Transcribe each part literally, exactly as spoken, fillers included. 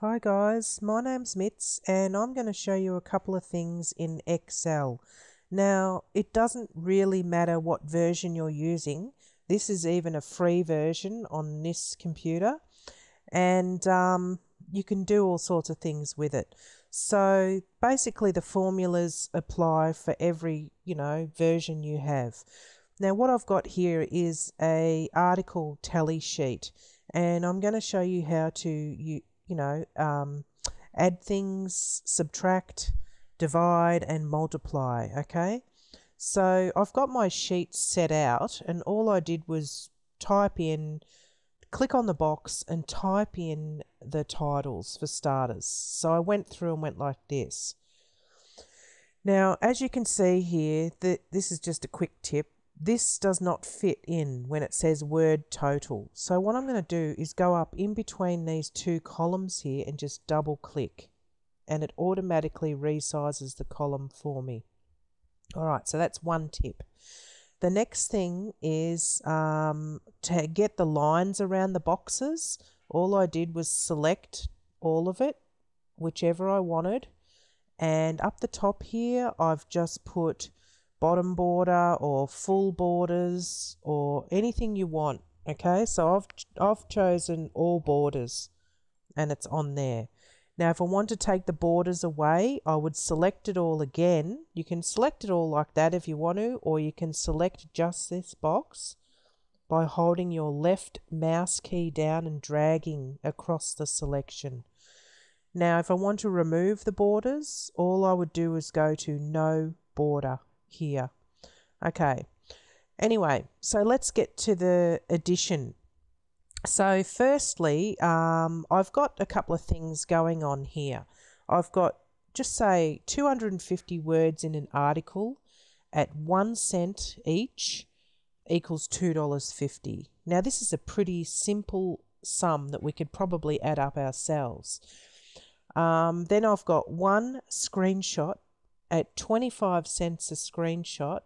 Hi guys, my name's Mitz and I'm going to show you a couple of things in Excel. Now, it doesn't really matter what version you're using. This is even a free version on this computer, and um, you can do all sorts of things with it. So basically the formulas apply for every, you know, version you have. Now what I've got here is a article tally sheet, and I'm going to show you how to, you, you know, um, add things, subtract, divide and multiply, okay? So I've got my sheet set out, and all I did was type in, click on the box and type in the titles for starters. So I went through and went like this. Now, as you can see here, the, this is just a quick tip. This does not fit in when it says word total. So what I'm going to do is go up in between these two columns here and just double click, and it automatically resizes the column for me. All right, so that's one tip. The next thing is um, to get the lines around the boxes. All I did was select all of it, whichever I wanted, and up the top here I've just put bottom border or full borders or anything you want, okay? So I've, I've chosen all borders and it's on there. Now if I want to take the borders away, I would select it all again. You can select it all like that if you want to, or you can select just this box by holding your left mouse key down and dragging across the selection. Now if I want to remove the borders, all I would do is go to no border here. Okay, anyway, so let's get to the addition. So firstly, um, I've got a couple of things going on here. I've got, just say, two hundred fifty words in an article at one cent each equals two dollars fifty. Now this is a pretty simple sum that we could probably add up ourselves. Um, then I've got one screenshot at twenty-five cents a screenshot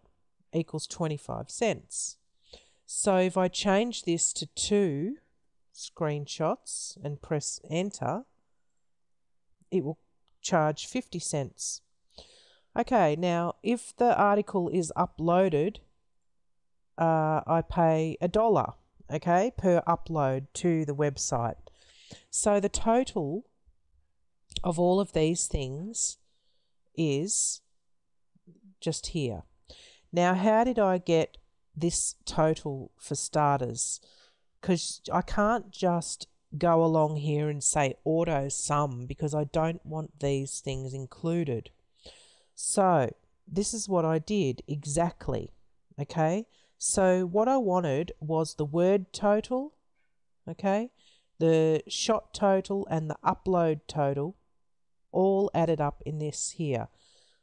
equals twenty-five cents. So if I change this to two screenshots and press enter, it will charge fifty cents. Okay, now if the article is uploaded, uh, I pay a dollar, okay, per upload to the website. So the total of all of these things is just here. Now, how did I get this total for starters? Because I can't just go along here and say auto sum, because I don't want these things included. So this is what I did exactly, okay? So what I wanted was the word total, okay, the shot total and the upload total all added up in this here.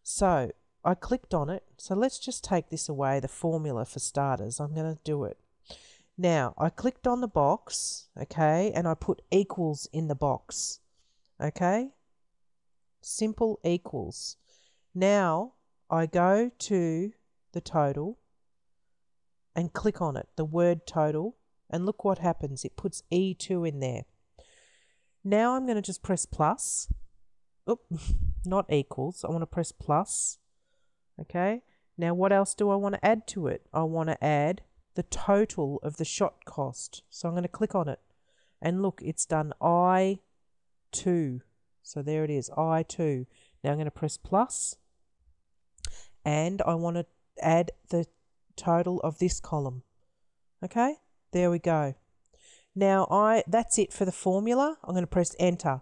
So I clicked on it. So let's just take this away, the formula for starters. I'm going to do it. Now, I clicked on the box, okay, and I put equals in the box, okay? Simple equals. Now, I go to the total and click on it, the word total, and look what happens. It puts E two in there. Now, I'm going to just press plus. Oops, not equals. I want to press plus. Okay, now what else do I want to add to it? I want to add the total of the shot cost. So I'm going to click on it. And look, it's done I two. So there it is, I two. Now I'm going to press plus. And I want to add the total of this column. Okay, there we go. Now I that's it for the formula. I'm going to press enter.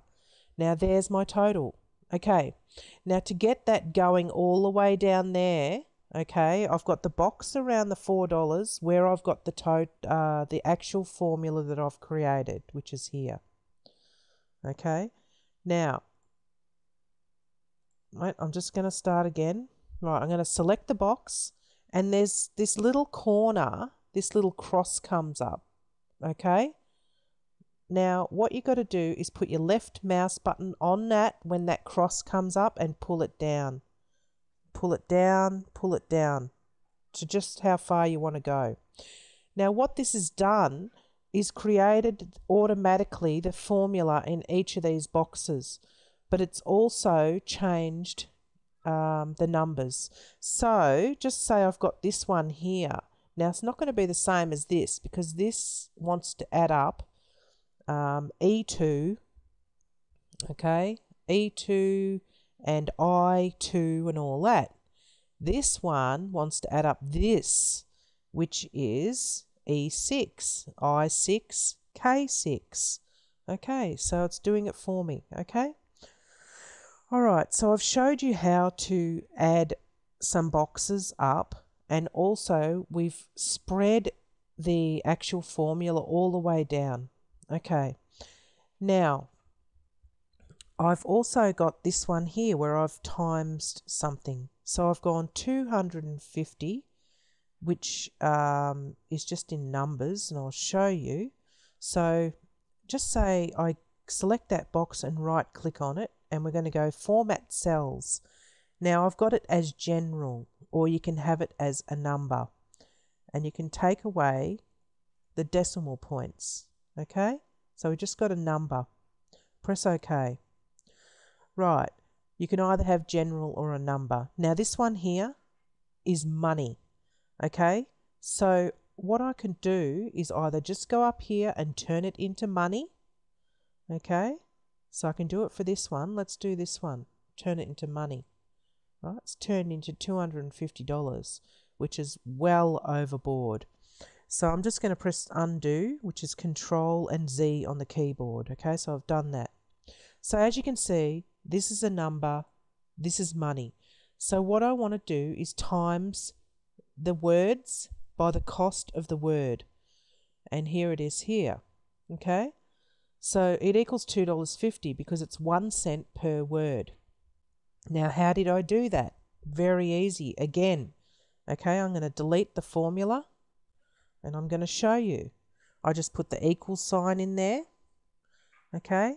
Now there's my total. Okay, now to get that going all the way down there, okay, I've got the box around the four dollars where I've got the to uh, the actual formula that I've created, which is here. Okay, now, right, I'm just going to start again. Right, I'm going to select the box, and there's this little corner, this little cross comes up, okay? Now, what you got to do is put your left mouse button on that when that cross comes up and pull it down. Pull it down, pull it down to just how far you want to go. Now, what this has done is created automatically the formula in each of these boxes, but it's also changed um, the numbers. So just say I've got this one here. Now it's not going to be the same as this because this wants to add up um, E two, okay, E two and I two and all that. This one wants to add up this, which is E six, I six, K six. Okay, so it's doing it for me, okay? All right, so I've showed you how to add some boxes up, and also we've spread the actual formula all the way down. Okay, now I've also got this one here where I've times something. So I've gone two hundred fifty, which um, is just in numbers, and I'll show you. So just say I select that box and right click on it, and we're going to go Format Cells. Now I've got it as general, or you can have it as a number, and you can take away the decimal points. Okay, so we just got a number. Press OK. Right, you can either have general or a number. Now this one here is money. Okay, so what I can do is either just go up here and turn it into money. Okay, so I can do it for this one. Let's do this one, turn it into money. Right, it's turned into two hundred fifty dollars, which is well overboard. So I'm just going to press undo, which is Control and Z on the keyboard. Okay, so I've done that. So as you can see, this is a number, this is money. So what I want to do is times the words by the cost of the word, and here it is here. Okay, so it equals two dollars fifty because it's one cent per word. Now how did I do that? Very easy again. Okay, I'm going to delete the formula and I'm going to show you. I just put the equal sign in there. Okay,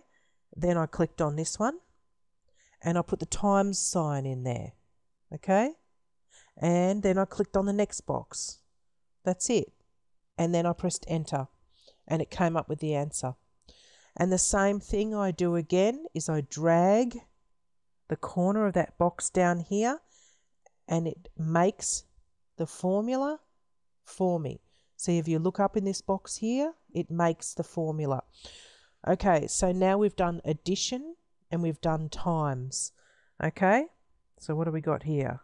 then I clicked on this one and I put the times sign in there. Okay, and then I clicked on the next box. That's it. And then I pressed enter and it came up with the answer. And the same thing I do again is I drag the corner of that box down here and it makes the formula for me. So if you look up in this box here, it makes the formula. Okay, so now we've done addition and we've done times. Okay, so what do we got here?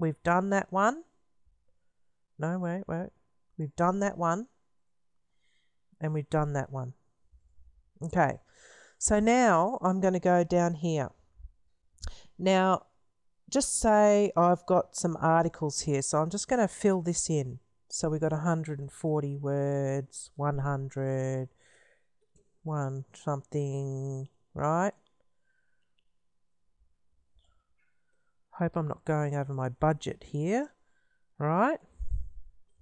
We've done that one. No, wait, wait. We've done that one. And we've done that one. Okay. So now I'm going to go down here. Now, just say I've got some articles here. So I'm just going to fill this in. So we've got one hundred forty words, one hundred, one something, right? Hope I'm not going over my budget here, right?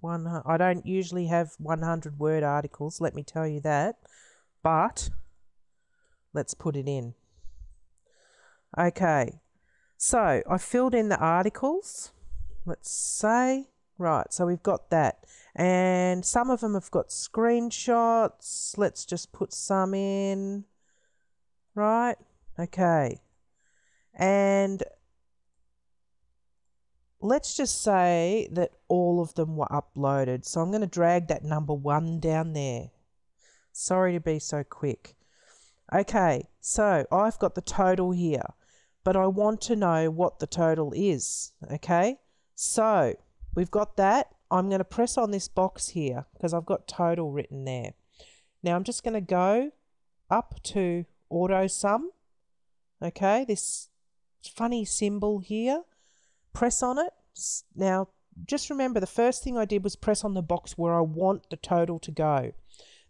One, I don't usually have one hundred word articles, let me tell you that, but let's put it in. Okay, so I filled in the articles, let's say, right, so we've got that. And some of them have got screenshots, let's just put some in, right? Okay, and let's just say that all of them were uploaded. So I'm going to drag that number one down there. Sorry to be so quick. Okay, so I've got the total here, but I want to know what the total is. Okay, so we've got that. I'm going to press on this box here because I've got total written there. Now I'm just going to go up to auto sum. Okay, this funny symbol here. Press on it. Now, just remember the first thing I did was press on the box where I want the total to go.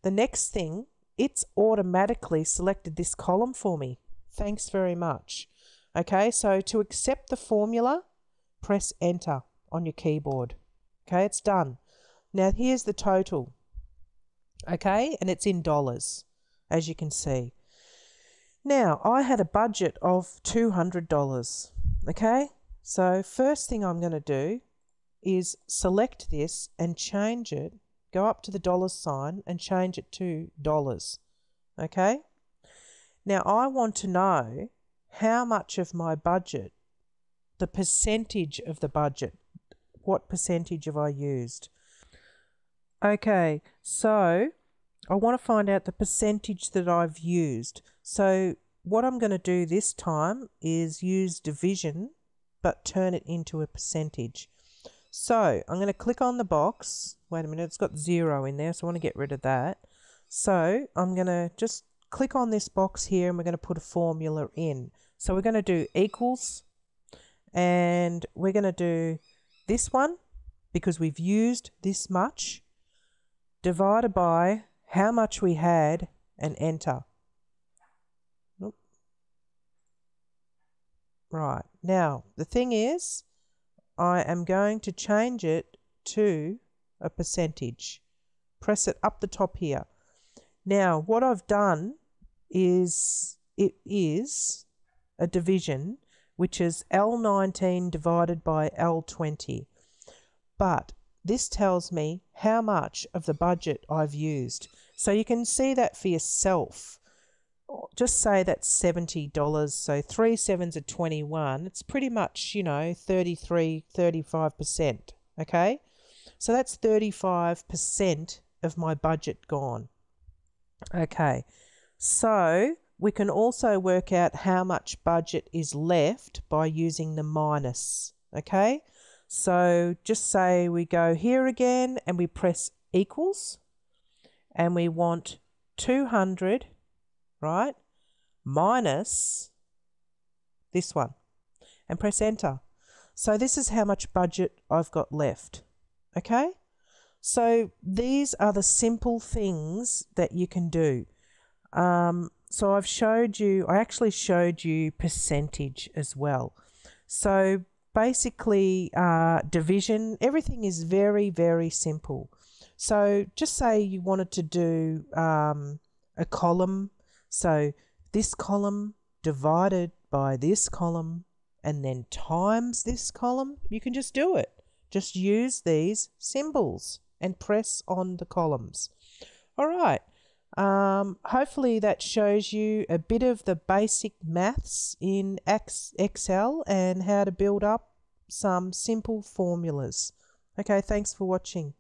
The next thing, it's automatically selected this column for me. Thanks very much. Okay, so to accept the formula, press enter on your keyboard. Okay, it's done. Now, here's the total. Okay, and it's in dollars, as you can see. Now, I had a budget of two hundred dollars. Okay. So first thing I'm going to do is select this and change it, go up to the dollar sign and change it to dollars. Okay? Now I want to know how much of my budget, the percentage of the budget, what percentage have I used? Okay, so I want to find out the percentage that I've used. So what I'm going to do this time is use division, but turn it into a percentage. So I'm going to click on the box. Wait a minute, it's got zero in there, so I want to get rid of that. So I'm going to just click on this box here and we're going to put a formula in. So we're going to do equals and we're going to do this one because we've used this much, divided by how much we had, and enter. Oop. Right, now the thing is I am going to change it to a percentage. Press it up the top here. Now what I've done is it is a division, which is L nineteen divided by L twenty. But this tells me how much of the budget I've used. So you can see that for yourself. Just say that's seventy dollars, so three sevens are twenty-one. It's pretty much, you know, thirty-three, thirty-five percent, okay? So that's thirty-five percent of my budget gone. Okay, so we can also work out how much budget is left by using the minus, okay? So just say we go here again and we press equals and we want two hundred, right, minus this one, and press enter. So this is how much budget I've got left, okay? So these are the simple things that you can do. Um, so I've showed you, I actually showed you percentage as well. So basically, uh, division, everything is very, very simple. So just say you wanted to do um, a column. So this column divided by this column and then times this column. You can just do it. Just use these symbols and press on the columns. All right. Um, hopefully that shows you a bit of the basic maths in Excel and how to build up some simple formulas. Okay, thanks for watching.